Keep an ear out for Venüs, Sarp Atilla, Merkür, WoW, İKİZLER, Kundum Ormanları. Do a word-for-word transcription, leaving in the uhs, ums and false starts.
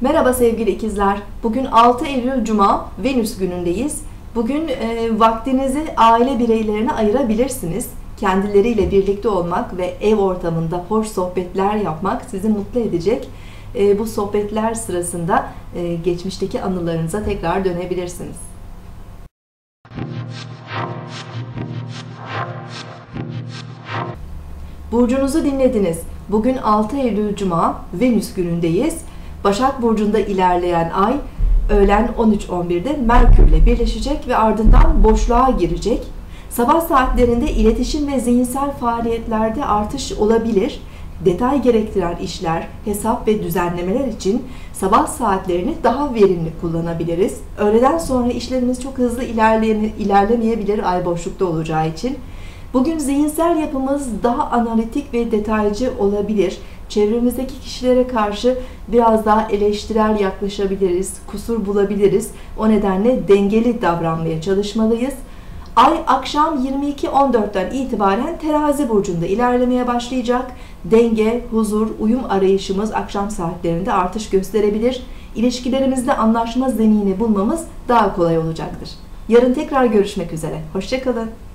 Merhaba sevgili ikizler. Bugün altı Eylül Cuma, Venüs günündeyiz. Bugün e, vaktinizi aile bireylerine ayırabilirsiniz. Kendileriyle birlikte olmak ve ev ortamında hoş sohbetler yapmak sizi mutlu edecek. E, bu sohbetler sırasında e, geçmişteki anılarınıza tekrar dönebilirsiniz. Burcunuzu dinlediniz. Bugün altı Eylül Cuma, Venüs günündeyiz. Başak Burcu'nda ilerleyen ay öğlen on üç on bir'de Merkür'le birleşecek ve ardından boşluğa girecek. Sabah saatlerinde iletişim ve zihinsel faaliyetlerde artış olabilir. Detay gerektiren işler, hesap ve düzenlemeler için sabah saatlerini daha verimli kullanabiliriz. Öğleden sonra işlerimiz çok hızlı ilerlemeyebilir ay boşlukta olacağı için. Bugün zihinsel yapımız daha analitik ve detaycı olabilir. Çevremizdeki kişilere karşı biraz daha eleştirel yaklaşabiliriz, kusur bulabiliriz. O nedenle dengeli davranmaya çalışmalıyız. Ay akşam yirmi iki on dört'ten itibaren Terazi burcunda ilerlemeye başlayacak. Denge, huzur, uyum arayışımız akşam saatlerinde artış gösterebilir. İlişkilerimizde anlaşma zemini bulmamız daha kolay olacaktır. Yarın tekrar görüşmek üzere. Hoşça kalın.